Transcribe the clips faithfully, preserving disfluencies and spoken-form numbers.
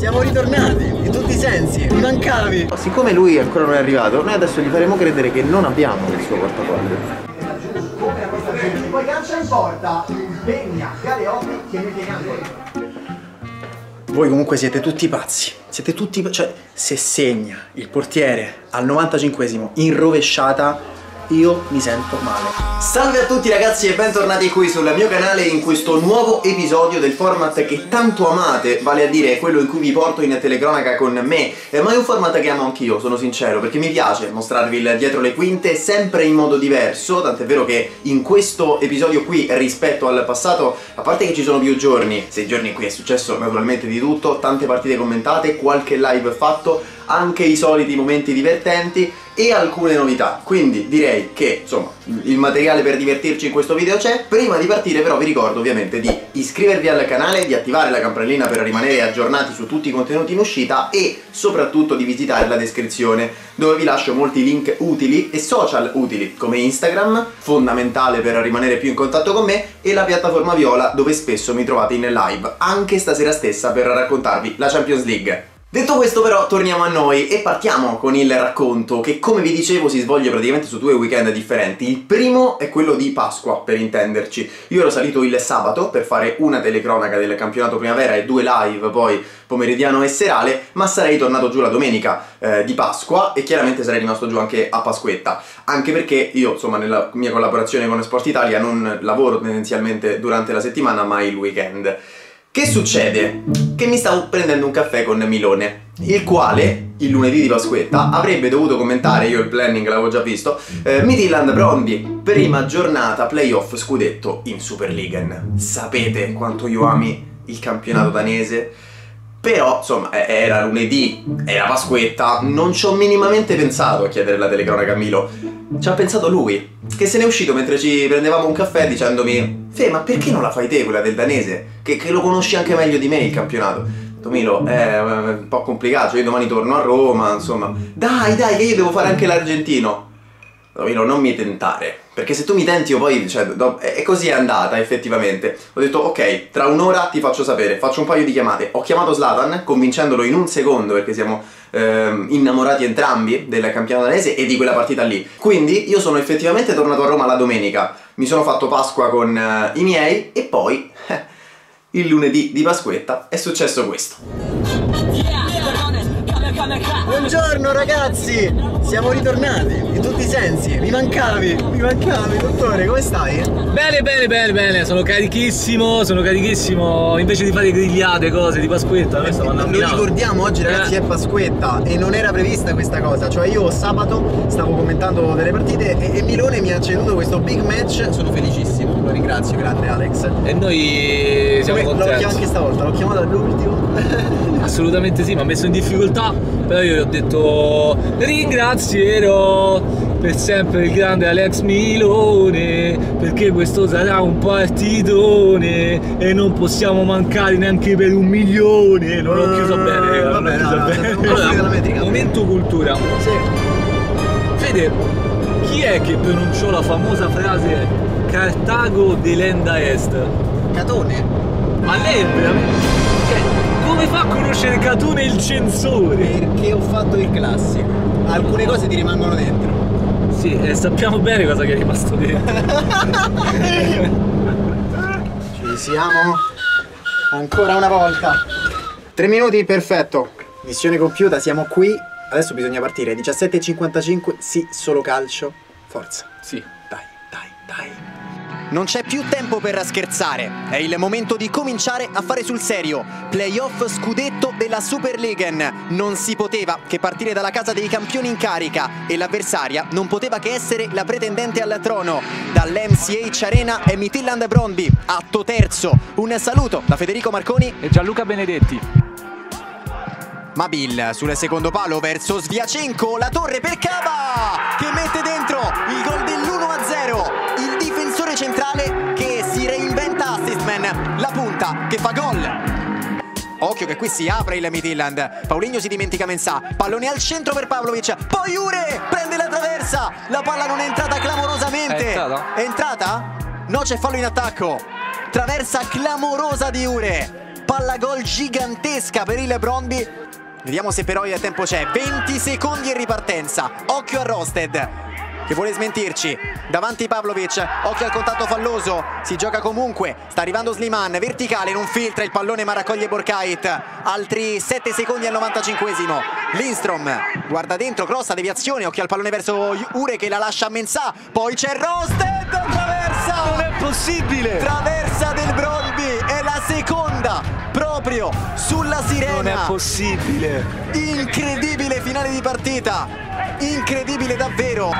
Siamo ritornati in tutti i sensi, mi mancavi. Siccome lui ancora non è arrivato, noi adesso gli faremo credere che non abbiamo il suo portafoglio. Come a questo punto poi calcia in porta, Begna, Galeotti che mette in angolo. Voi comunque siete tutti pazzi, siete tutti pazzi, cioè se segna il portiere al novantacinquesimo in rovesciata io mi sento male. Salve a tutti ragazzi e bentornati qui sul mio canale in questo nuovo episodio del format che tanto amate, vale a dire quello in cui vi porto in telecronaca con me, eh, ma è un format che amo anch'io, sono sincero, perché mi piace mostrarvi il dietro le quinte sempre in modo diverso, tant'è vero che in questo episodio qui rispetto al passato, a parte che ci sono più giorni, sei giorni qui è successo naturalmente di tutto, tante partite commentate, qualche live fatto, anche i soliti momenti divertenti e alcune novità, quindi direi che insomma il materiale per divertirci in questo video c'è. Prima di partire però vi ricordo ovviamente di iscrivervi al canale, di attivare la campanellina per rimanere aggiornati su tutti i contenuti in uscita e soprattutto di visitare la descrizione dove vi lascio molti link utili e social utili come Instagram, fondamentale per rimanere più in contatto con me, e la piattaforma Viola dove spesso mi trovate in live anche stasera stessa per raccontarvi la Champions League. Detto questo però torniamo a noi e partiamo con il racconto che, come vi dicevo, si svolge praticamente su due weekend differenti. Il primo è quello di Pasqua, per intenderci. Io ero salito il sabato per fare una telecronaca del campionato primavera e due live poi pomeridiano e serale, ma sarei tornato giù la domenica eh, di Pasqua e chiaramente sarei rimasto giù anche a Pasquetta, anche perché io insomma nella mia collaborazione con Sportitalia non lavoro tendenzialmente durante la settimana ma il weekend. Che succede? Che mi stavo prendendo un caffè con Milone, il quale, il lunedì di Pasquetta, avrebbe dovuto commentare, io il planning l'avevo già visto, eh, Midtjylland Brøndby, prima giornata playoff scudetto in Superligaen. Sapete quanto io ami il campionato danese? Però, insomma, era lunedì, era Pasquetta, non ci ho minimamente pensato a chiedere la telecronaca a Milo. Ci ha pensato lui, che se n'è uscito mentre ci prendevamo un caffè dicendomi «Fe, ma perché non la fai te quella del danese? Che, che lo conosci anche meglio di me il campionato». Milo, è un po' complicato, io domani torno a Roma, insomma. Dai, dai, che io devo fare anche l'argentino. Milo, non mi tentare, perché se tu mi tenti io poi, cioè, e così è andata effettivamente. Ho detto ok, tra un'ora ti faccio sapere, faccio un paio di chiamate. Ho chiamato Zlatan, convincendolo in un secondo, perché siamo ehm, innamorati entrambi del campionato danese e di quella partita lì. Quindi io sono effettivamente tornato a Roma la domenica, mi sono fatto Pasqua con eh, i miei e poi eh, il lunedì di Pasquetta è successo questo. Buongiorno ragazzi, siamo ritornati in tutti i sensi, mi mancavi, mi mancavi dottore, come stai? Bene, bene, bene, bene, sono carichissimo, sono carichissimo, invece di fare grigliate cose di Pasquetta, noi stiamo andando a Milano. Lo ricordiamo oggi ragazzi, eh. è Pasquetta e non era prevista questa cosa, cioè io sabato stavo commentando delle partite e, e Milone mi ha ceduto questo big match, sono felicissimo, lo ringrazio, grande Alex. E noi siamo contenti. L'ho anche stavolta, l'ho chiamato all'ultimo. Assolutamente sì, mi ha messo in difficoltà, però io gli ho detto ringrazierò per sempre il grande Alex Milone, perché questo sarà un partitone e non possiamo mancare neanche per un milione. Non l'ho chiuso bene, non l'ho chiuso bene. Allora, momento cultura. Sì. Fede, chi è che pronunciò la famosa frase Cartago delenda est? Catone. Ma lei è veramente... Come fa a conoscere Catone il censore? Perché ho fatto il classico. Alcune cose ti rimangono dentro. Sì, eh, sappiamo bene cosa che è rimasto dentro. Ci siamo. Ancora una volta. Tre minuti, perfetto. Missione compiuta, siamo qui. Adesso bisogna partire. diciassette e cinquantacinque, sì, solo calcio. Forza. Sì. Dai, dai, dai. Non c'è più tempo per scherzare, è il momento di cominciare a fare sul serio. Playoff scudetto della Superligaen, non si poteva che partire dalla casa dei campioni in carica e l'avversaria non poteva che essere la pretendente al trono. Dall'M C H Arena è Midtjylland Brøndby, atto terzo. Un saluto da Federico Marconi e Gianluca Benedetti. Mabil sul secondo palo verso Sviacenco, la torre per Cava che mette dentro il gol dell'uno a zero. Il difensore centrale che si reinventa assistman, la punta che fa gol. Occhio che qui si apre il Midtjylland, Paulinho si dimentica Mensah, pallone al centro per Pavlovic, poi Ure prende la traversa, la palla non è entrata clamorosamente. È entrata? È entrata? No, c'è fallo in attacco, traversa clamorosa di Ure. palla gol gigantesca per il Brøndby. Vediamo se però il tempo c'è. Venti secondi e ripartenza. Occhio a Rosted che vuole smentirci. Davanti Pavlovic, occhio al contatto falloso. Si gioca comunque, sta arrivando Slimane, verticale, non filtra il pallone ma raccoglie Borkait. Altri sette secondi al novantacinquesimo. Lindstrom guarda dentro, crossa, deviazione, occhio al pallone verso Ure che la lascia a Mensah. Poi c'è Rosted, traversa! Non è possibile! Traversa del Brøndby, è la seconda proprio sulla sirena. Non è possibile. Incredibile finale di partita, incredibile davvero.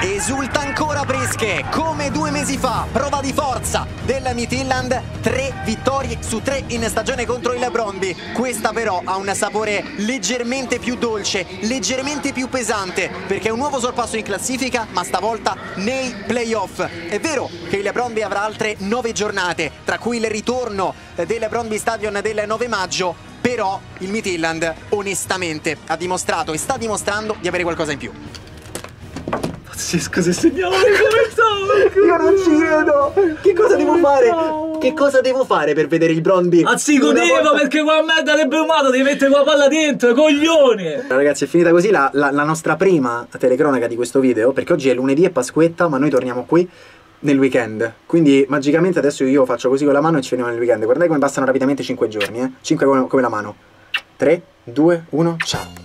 Esulta ancora Brische come due mesi fa, prova di forza del Midtjylland, tre vittorie su tre in stagione contro il Brøndby. Questa però ha un sapore leggermente più dolce, leggermente più pesante, perché è un nuovo sorpasso in classifica, ma stavolta nei playoff. È vero che il Brøndby avrà altre nove giornate, tra cui il ritorno del Brøndby Stadion del nove maggio, però il Midtjylland onestamente ha dimostrato e sta dimostrando di avere qualcosa in più. Pazzesco, se segniamo le commentavo. Io non ci credo. Che cosa devo fare? Che cosa devo fare per vedere il Brøndby? Anzi, godeva perché qua a merda del brumato devi mettere quella palla dentro, coglione! Ragazzi, è finita così la, la, la nostra prima telecronaca di questo video, perché oggi è lunedì e Pasquetta, ma noi torniamo qui nel weekend, quindi magicamente adesso io faccio così con la mano e ci vediamo nel weekend. Guardate come passano rapidamente cinque giorni, eh? cinque come, come la mano. Tre, due, uno, ciao.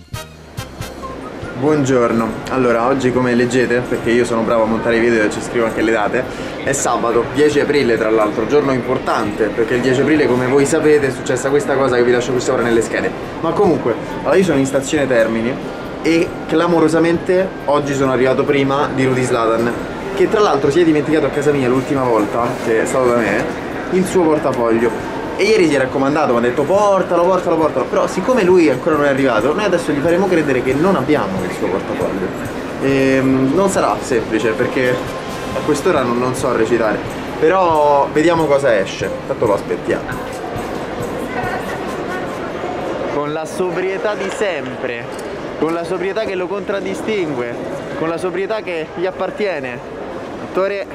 Buongiorno, allora oggi come leggete, perché io sono bravo a montare i video e ci scrivo anche le date, è sabato dieci aprile, tra l'altro giorno importante, perché il dieci aprile, come voi sapete, è successa questa cosa che vi lascio qui sopra nelle schede. Ma comunque, allora io sono in stazione Termini e clamorosamente oggi sono arrivato prima di Rudy Zlatan, che tra l'altro si è dimenticato a casa mia l'ultima volta che è stato da me il suo portafoglio, e ieri si è raccomandato, mi ha detto portalo, portalo, portalo, però siccome lui ancora non è arrivato, noi adesso gli faremo credere che non abbiamo il suo portafoglio, e non sarà semplice perché a quest'ora non, non so recitare, però vediamo cosa esce, tanto lo aspettiamo. Con la sobrietà di sempre, con la sobrietà che lo contraddistingue, con la sobrietà che gli appartiene. Dottore,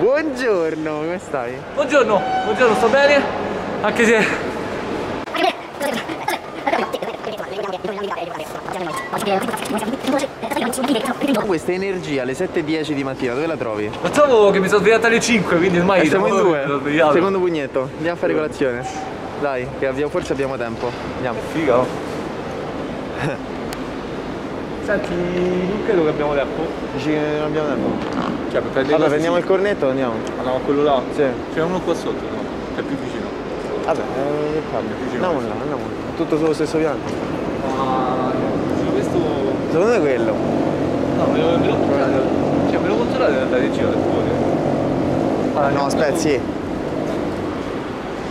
buongiorno, come stai? Buongiorno, buongiorno, sto bene, anche se... Questa energia alle sette e dieci di mattina, dove la trovi? Lo trovo che mi sono svegliata alle cinque, quindi ormai... Eh, siamo in due, secondo pugnetto, andiamo a fare colazione. Dai, che abbiamo, forse abbiamo tempo. Andiamo. Figa, oh. Senti, non credo che abbiamo tempo. Dici che non abbiamo tempo? Cioè, per vabbè, cose, prendiamo sì. Il cornetto, andiamo. Andiamo a quello là? Sì. C'è uno qua sotto, no? È più vicino. Vabbè, eh, che cambia? Andiamo là, andiamo là. Tutto sullo stesso piano. Ma... su questo... Secondo me è quello. No, me lo, me lo controllate. Cioè, me lo controllate di andare in giro del tuo. Ah, no, aspetta, sì.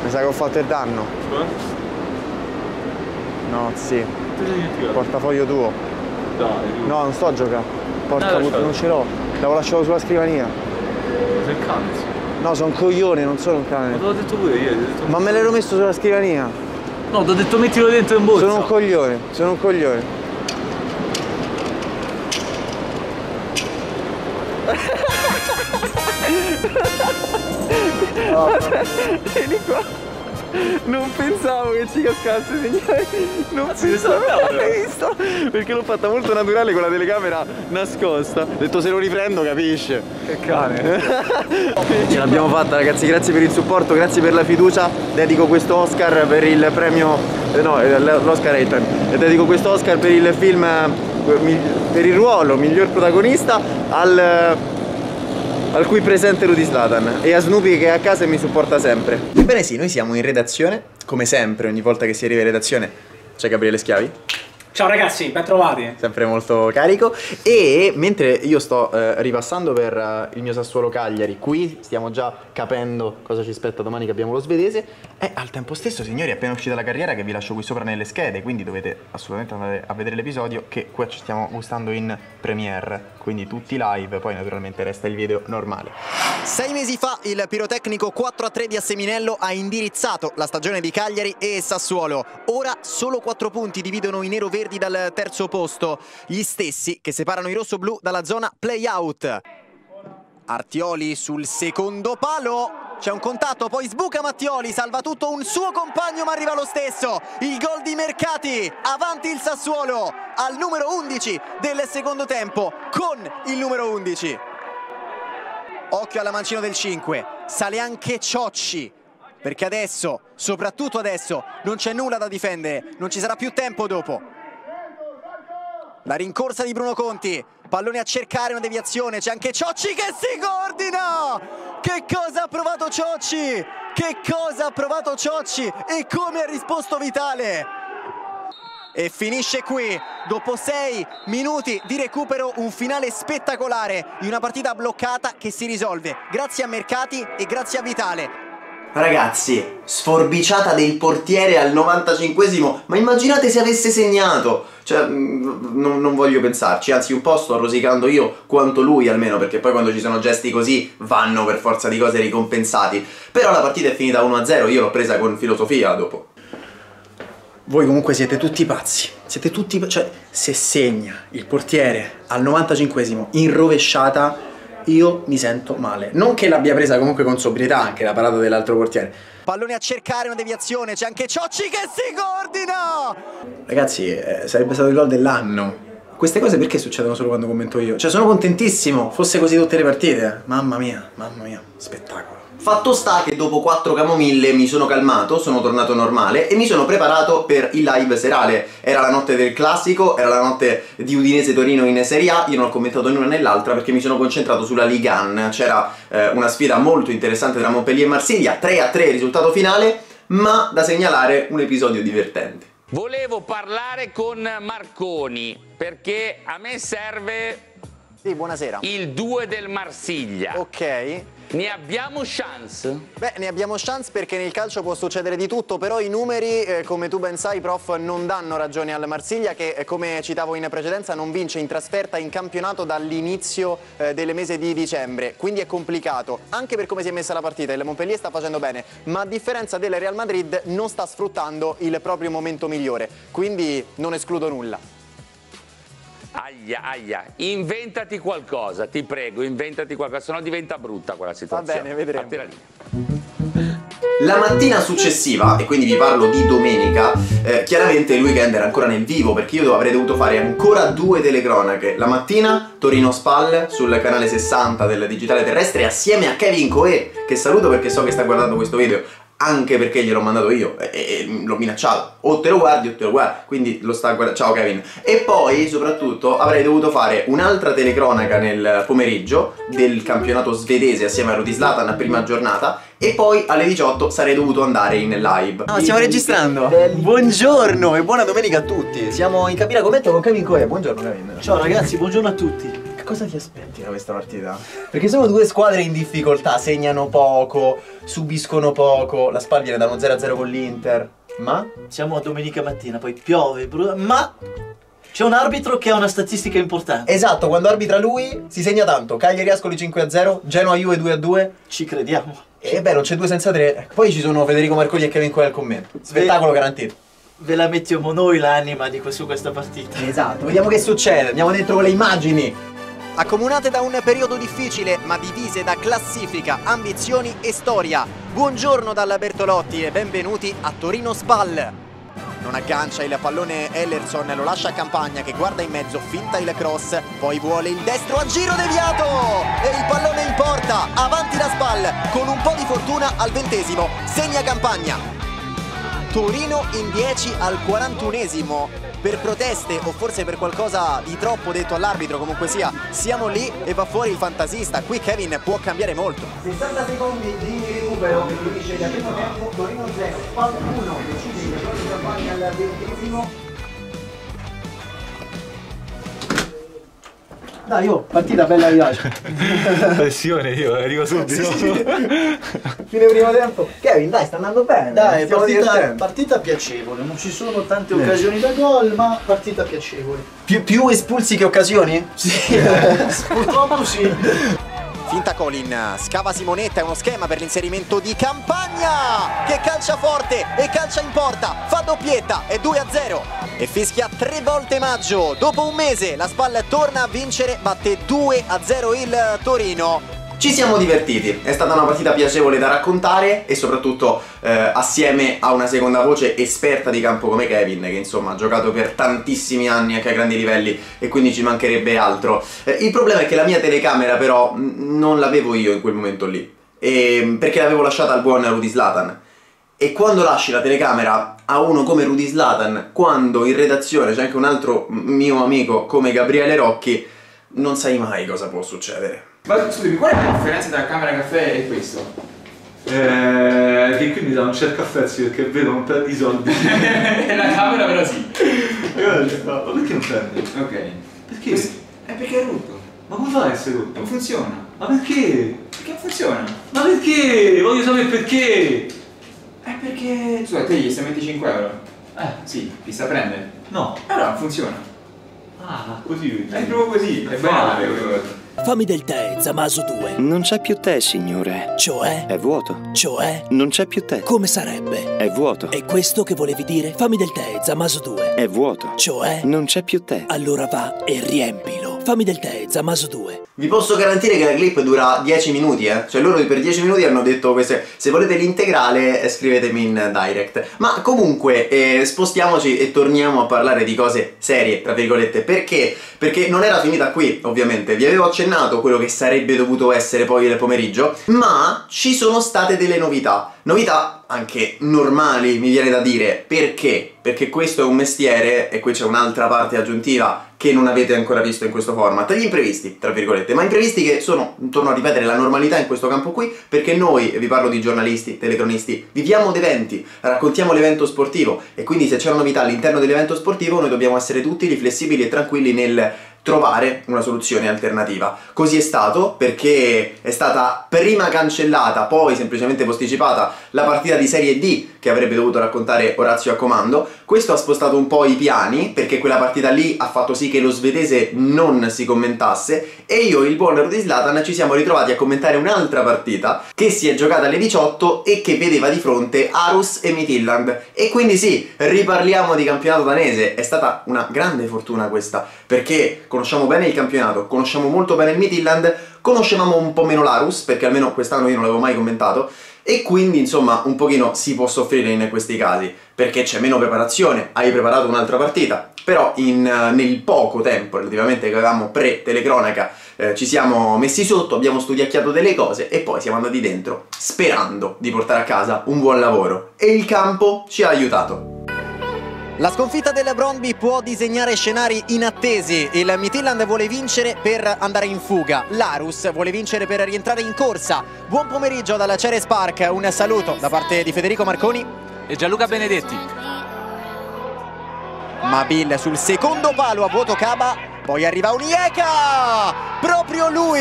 Mi sa che ho fatto il danno. Cioè? No, sì. Il portafoglio tuo. Dai, tu. No, non sto a giocare. Porca puttana, non ce l'ho. L'avevo lasciato sulla scrivania. Sei il cane? No, sono un coglione, non sono un cane. Ma te l'ho detto pure io, detto... Ma me l'ero messo sulla scrivania. No, ti ho detto mettilo dentro in borsa. Sono un coglione, sono un coglione. Oh. Vieni qua. Non pensavo che ci cascasse, signore. Non pensavo, l'hai visto? Perché l'ho fatta molto naturale con la telecamera nascosta. Ho detto se lo riprendo capisce. Che cane. Ce l'abbiamo fatta ragazzi, grazie per il supporto, grazie per la fiducia. Dedico questo Oscar per il premio... No, l'Oscar è il premio. Dedico questo Oscar per il film, per il ruolo miglior protagonista al... al cui presente Rudy Zlatan, e a Snoopy che è a casa e mi supporta sempre. Ebbene sì, noi siamo in redazione, come sempre, ogni volta che si arriva in redazione c'è Gabriele Schiavi. Ciao ragazzi, ben trovati. Sempre molto carico. E mentre io sto eh, ripassando per eh, il mio Sassuolo Cagliari, qui stiamo già capendo cosa ci spetta domani che abbiamo lo svedese. E al tempo stesso, signori, è appena uscita la carriera che vi lascio qui sopra nelle schede, quindi dovete assolutamente andare a vedere l'episodio che qua ci stiamo gustando in premiere, quindi tutti live, poi naturalmente resta il video normale. Sei mesi fa il pirotecnico quattro a tre di Asseminello ha indirizzato la stagione di Cagliari e Sassuolo. Ora solo quattro punti dividono i nero-verdi dal terzo posto, gli stessi che separano i rossoblù dalla zona play-out. Artioli sul secondo palo, C'è un contatto, poi sbuca Mattioli, salva tutto un suo compagno ma arriva lo stesso. Il gol di Mercati, avanti il Sassuolo al numero undici del secondo tempo con il numero undici. Occhio alla mancina del cinque, sale anche Ciocci, perché adesso, soprattutto adesso, non c'è nulla da difendere, non ci sarà più tempo dopo. La rincorsa di Bruno Conti, pallone a cercare una deviazione, c'è anche Ciocci che si coordina! Che cosa ha provato Ciocci? Che cosa ha provato Ciocci? E come ha risposto Vitale? E finisce qui, dopo sei minuti di recupero, un finale spettacolare di una partita bloccata che si risolve grazie a Mercati e grazie a Vitale. Ragazzi, sforbiciata del portiere al novantacinquesimo, ma immaginate se avesse segnato! Cioè, non, non voglio pensarci, anzi un po' sto rosicando io quanto lui almeno, perché poi quando ci sono gesti così vanno per forza di cose ricompensati. Però la partita è finita uno a zero, io l'ho presa con filosofia dopo. Voi comunque siete tutti pazzi, siete tutti pazzi, cioè se segna il portiere al novantacinquesimo in rovesciata io mi sento male. Non che l'abbia presa comunque con sobrietà anche la parata dell'altro portiere. Pallone a cercare una deviazione, c'è anche Ciocci che si coordina! Ragazzi, eh, sarebbe stato il gol dell'anno. Queste cose perché succedono solo quando commento io? Cioè sono contentissimo, fosse così tutte le partite. Mamma mia, mamma mia, spettacolo. Fatto sta che dopo quattro camomille mi sono calmato, sono tornato normale e mi sono preparato per il live serale. Era la notte del classico, era la notte di Udinese-Torino in Serie A, io non ho commentato né una né l'altra perché mi sono concentrato sulla Ligue uno. C'era eh, una sfida molto interessante tra Montpellier e Marsiglia, tre a tre il risultato finale, ma da segnalare un episodio divertente. Volevo parlare con Marconi perché a me serve... Sì, buonasera. Il due del Marsiglia. Ok. Ne abbiamo chance? Beh, ne abbiamo chance perché nel calcio può succedere di tutto, però i numeri, eh, come tu ben sai, prof, non danno ragione al Marsiglia che, come citavo in precedenza, non vince in trasferta in campionato dall'inizio eh, del mese di dicembre, quindi è complicato. Anche per come si è messa la partita, il Montpellier sta facendo bene, ma a differenza del Real Madrid non sta sfruttando il proprio momento migliore, quindi non escludo nulla. Aia, aia, inventati qualcosa, ti prego, inventati qualcosa, sennò diventa brutta quella situazione. Va bene, vedremo. La mattina successiva, e quindi vi parlo di domenica, eh, chiaramente il weekend era ancora nel vivo perché io avrei dovuto fare ancora due telecronache. La mattina Torino Spall sul canale sessanta del Digitale Terrestre assieme a Kevin Coe, che saluto perché so che sta guardando questo video, anche perché gliel'ho mandato io e, e l'ho minacciato, o te lo guardi o te lo guardi, quindi lo sta guardando, ciao Kevin. E poi soprattutto avrei dovuto fare un'altra telecronaca nel pomeriggio del campionato svedese assieme a Rudy Zlatan a prima giornata e poi alle diciotto sarei dovuto andare in live. Ah, stiamo registrando! Buongiorno e buona domenica a tutti, siamo in cabina commento con Kevin Coe, buongiorno Kevin. Ciao ragazzi, buongiorno a tutti. Cosa ti aspetti da questa partita? Perché sono due squadre in difficoltà, segnano poco, subiscono poco, la Spal viene da uno zero a zero con l'Inter, ma siamo a domenica mattina, poi piove, ma c'è un arbitro che ha una statistica importante. Esatto, quando arbitra lui si segna tanto, Cagliari Ascoli cinque a zero, Genoa Juve due a due, ci crediamo. E beh, non c'è due senza tre, poi ci sono Federico Marconi e Kevin Coe al commento, spettacolo garantito. Ve la mettiamo noi l'anima di su questa partita. Esatto, vediamo che succede, andiamo dentro con le immagini. Accomunate da un periodo difficile ma divise da classifica, ambizioni e storia. Buongiorno dalla Bertolotti e benvenuti a Torino Spall. Non aggancia il pallone Ellerson, lo lascia a Campagna che guarda in mezzo, finta il cross, poi vuole il destro a giro deviato e il pallone in porta, avanti la Spall, con un po' di fortuna al ventesimo, segna Campagna. Torino in dieci al quarantunesimo per proteste o forse per qualcosa di troppo detto all'arbitro, comunque sia siamo lì e va fuori il fantasista, qui Kevin può cambiare molto. sessanta secondi di recupero che finisce il primo tempo, Torino zero, Spall uno, decide il gioco di Campagna al ventesimo. Dai, io, partita bella vivace. Pressione io, arrivo subito. Sì, sì. Fine primo tempo. Kevin, dai, sta andando bene. Dai, partita, partita piacevole, non ci sono tante eh. occasioni da gol, ma partita piacevole. Più, più espulsi che occasioni? Sì, purtroppo sì. Finta Colin, scava Simonetta, è uno schema per l'inserimento di Campagna che calcia forte e calcia in porta, fa doppietta e due a zero e fischia tre volte Maggio. Dopo un mese la Spal torna a vincere, batte due a zero il Torino. Ci siamo divertiti, è stata una partita piacevole da raccontare e soprattutto eh, assieme a una seconda voce esperta di campo come Kevin, che insomma ha giocato per tantissimi anni anche a grandi livelli e quindi ci mancherebbe altro. Eh, il problema è che la mia telecamera però non l'avevo io in quel momento lì, e, perché l'avevo lasciata al buon Rudy Zlatan. E quando lasci la telecamera a uno come Rudy Zlatan, quando in redazione c'è anche un altro mio amico come Gabriele Rocchi, non sai mai cosa può succedere. Ma scusami, qual è la differenza tra camera caffè e questo? Eh, che qui mi sa non c'è il caffè, sì, perché vedo non prendi i soldi. La camera però sì. Ma perché non prendi? Ok. Perché? Questo... è perché è rotto. Ma come fai a essere rotto? Non funziona. Ma perché? Perché non funziona? Ma perché? Voglio sapere perché! È perché... scusa, te gli stai metti cinque euro? Eh. Sì, ti sta a prendere? No. Allora non funziona. Ah, così. È proprio così. È bello. Fammi del tè, Zamasu due. Non c'è più tè, signore. Cioè? È vuoto. Cioè? Non c'è più tè. Come sarebbe? È vuoto. È questo che volevi dire? Fammi del tè, Zamasu due. È vuoto. Cioè? Non c'è più tè. Allora va e riempilo. Fammi del tè, Zamasu due. Vi posso garantire che la clip dura dieci minuti, eh? Cioè loro per dieci minuti hanno detto queste... se volete l'integrale scrivetemi in direct. Ma comunque eh, spostiamoci e torniamo a parlare di cose serie, tra virgolette. Perché? Perché non era finita qui, ovviamente. Vi avevo accennato quello che sarebbe dovuto essere poi il pomeriggio, ma ci sono state delle novità, novità anche normali mi viene da dire, perché? Perché questo è un mestiere e qui c'è un'altra parte aggiuntiva che non avete ancora visto in questo format, gli imprevisti, tra virgolette, ma imprevisti che sono, torno a ripetere, la normalità in questo campo qui, perché noi, vi parlo di giornalisti, telecronisti, viviamo d'eventi, raccontiamo l'evento sportivo e quindi se c'è una novità all'interno dell'evento sportivo noi dobbiamo essere tutti flessibili e tranquilli nel trovare una soluzione alternativa. Così è stato, perché è stata prima cancellata, poi semplicemente posticipata la partita di Serie D che avrebbe dovuto raccontare Orazio a comando. Questo ha spostato un po' i piani, perché quella partita lì ha fatto sì che lo svedese non si commentasse e io e il buon Rudy Zlatan ci siamo ritrovati a commentare un'altra partita che si è giocata alle diciotto e che vedeva di fronte Aarhus e Midtjylland. E quindi sì, riparliamo di campionato danese. È stata una grande fortuna questa, perché conosciamo bene il campionato, conosciamo molto bene il Midtjylland, conoscevamo un po' meno l'Aarhus, perché almeno quest'anno io non l'avevo mai commentato, e quindi insomma un pochino si può soffrire in questi casi, perché c'è meno preparazione, hai preparato un'altra partita, però in, nel poco tempo relativamente che avevamo pre-telecronaca eh, ci siamo messi sotto, abbiamo studiacchiato delle cose e poi siamo andati dentro sperando di portare a casa un buon lavoro, e il campo ci ha aiutato. La sconfitta del Brøndby può disegnare scenari inattesi, il Midtjylland vuole vincere per andare in fuga, l'Aarhus vuole vincere per rientrare in corsa. Buon pomeriggio dalla Ceres Park, un saluto da parte di Federico Marconi e Gianluca Benedetti. Mabil sul secondo palo a vuoto Cava, poi arriva Unieka, proprio lui,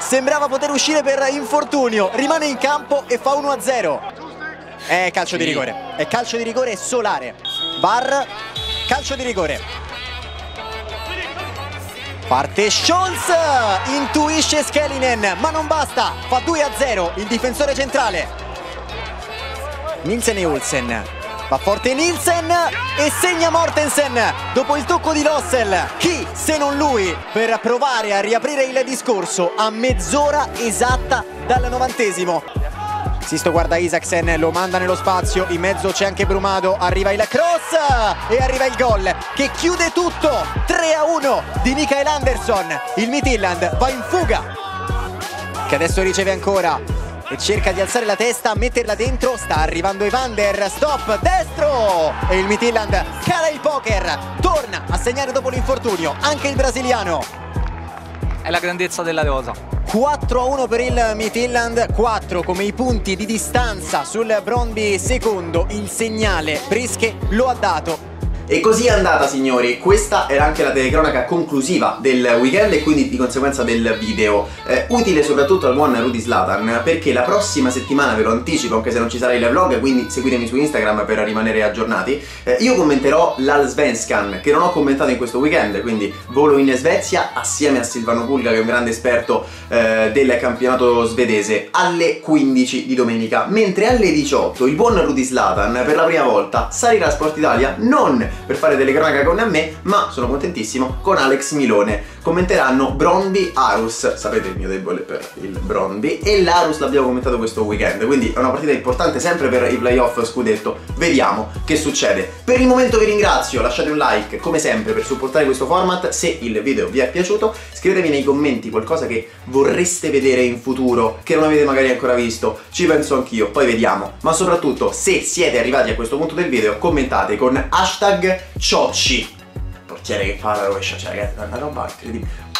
sembrava poter uscire per infortunio, rimane in campo e fa uno a zero. È calcio sì. di rigore, è calcio di rigore solare. V A R, calcio di rigore. Parte Scholz, intuisce Skelinen, ma non basta, fa due a zero il difensore centrale. Nilsen e Olsen, va forte Nilsen e segna Mortensen dopo il tocco di Lossel. Chi se non lui per provare a riaprire il discorso a mezz'ora esatta dal novantesimo. Sisto guarda Isaksen, lo manda nello spazio, in mezzo c'è anche Brumado, arriva il cross e arriva il gol che chiude tutto, tre a uno di Mikael Anderson, il Midtjylland va in fuga, che adesso riceve ancora e cerca di alzare la testa, metterla dentro, sta arrivando Evander, stop, destro e il Midtjylland cala il poker, torna a segnare dopo l'infortunio, anche il brasiliano. È la grandezza della rosa. quattro a uno per il Midtjylland, quattro come i punti di distanza sul Brøndby secondo, il segnale Priske lo ha dato. E così è andata, signori, questa era anche la telecronaca conclusiva del weekend e quindi di conseguenza del video, eh, utile soprattutto al buon Rudy Zlatan, perché la prossima settimana, ve lo anticipo anche se non ci sarà il vlog, quindi seguitemi su Instagram per rimanere aggiornati, eh, io commenterò l'Allsvenskan che non ho commentato in questo weekend, quindi volo in Svezia assieme a Silvano Pulga che è un grande esperto eh, del campionato svedese alle quindici di domenica, mentre alle diciotto il buon Rudy Zlatan per la prima volta salirà a Sportitalia non per fare delle cronache con me, ma sono contentissimo con Alex Milone. Commenteranno Brøndby Aarhus, sapete il mio debole per il Brøndby, e l'Aarhus l'abbiamo commentato questo weekend, quindi è una partita importante sempre per i playoff scudetto. Vediamo che succede. Per il momento vi ringrazio, lasciate un like come sempre per supportare questo format se il video vi è piaciuto, scrivetemi nei commenti qualcosa che vorreste vedere in futuro, che non avete magari ancora visto, ci penso anch'io, poi vediamo, ma soprattutto se siete arrivati a questo punto del video commentate con hashtag Ciocci, portiere che fa la rovescia, cioè ragazzi, è una roba incredibile.